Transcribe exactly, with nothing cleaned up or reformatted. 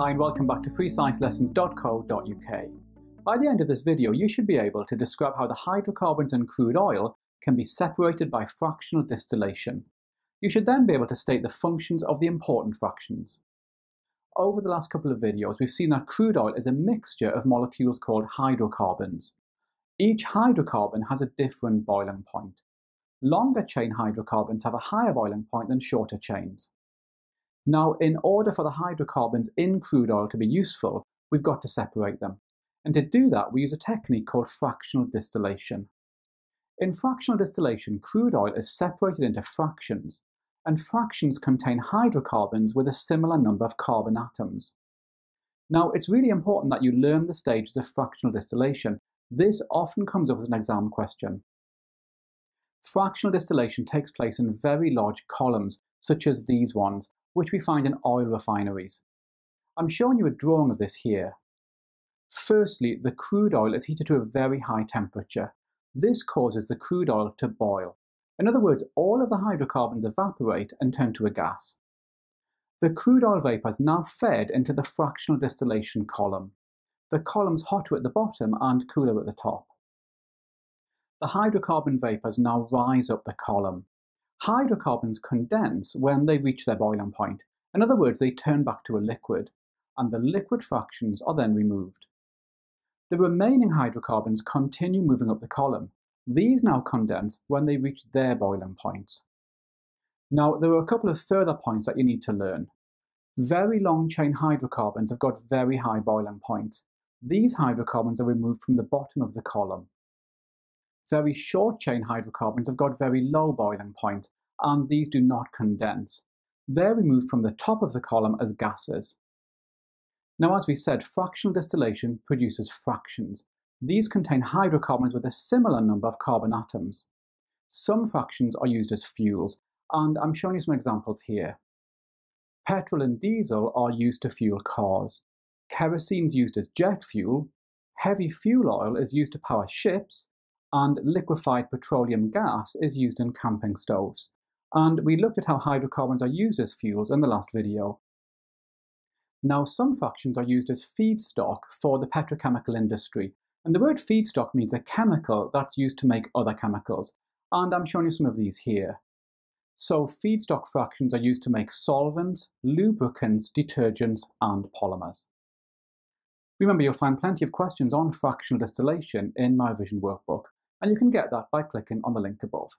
Hi and welcome back to free science lessons dot co dot U K. By the end of this video, you should be able to describe how the hydrocarbons in crude oil can be separated by fractional distillation. You should then be able to state the functions of the important fractions. Over the last couple of videos, we've seen that crude oil is a mixture of molecules called hydrocarbons. Each hydrocarbon has a different boiling point. Longer chain hydrocarbons have a higher boiling point than shorter chains. Now, in order for the hydrocarbons in crude oil to be useful, we've got to separate them. And to do that, we use a technique called fractional distillation. In fractional distillation, crude oil is separated into fractions, and fractions contain hydrocarbons with a similar number of carbon atoms. Now, it's really important that you learn the stages of fractional distillation. This often comes up as an exam question. Fractional distillation takes place in very large columns, such as these ones, which we find in oil refineries. I'm showing you a drawing of this here. Firstly, the crude oil is heated to a very high temperature. This causes the crude oil to boil. In other words, all of the hydrocarbons evaporate and turn to a gas. The crude oil vapour is now fed into the fractional distillation column. The column's hotter at the bottom and cooler at the top. The hydrocarbon vapours now rise up the column. Hydrocarbons condense when they reach their boiling point. In other words, they turn back to a liquid, and the liquid fractions are then removed. The remaining hydrocarbons continue moving up the column. These now condense when they reach their boiling points. Now, there are a couple of further points that you need to learn. Very long chain hydrocarbons have got very high boiling points. These hydrocarbons are removed from the bottom of the column. Very short chain hydrocarbons have got very low boiling point, and these do not condense. They're removed from the top of the column as gases. Now, as we said, fractional distillation produces fractions. These contain hydrocarbons with a similar number of carbon atoms. Some fractions are used as fuels, and I'm showing you some examples here. Petrol and diesel are used to fuel cars. Kerosene is used as jet fuel. Heavy fuel oil is used to power ships. And liquefied petroleum gas is used in camping stoves. And we looked at how hydrocarbons are used as fuels in the last video. Now, some fractions are used as feedstock for the petrochemical industry. And the word feedstock means a chemical that's used to make other chemicals. And I'm showing you some of these here. So feedstock fractions are used to make solvents, lubricants, detergents, and polymers. Remember, you'll find plenty of questions on fractional distillation in my revision workbook. And you can get that by clicking on the link above.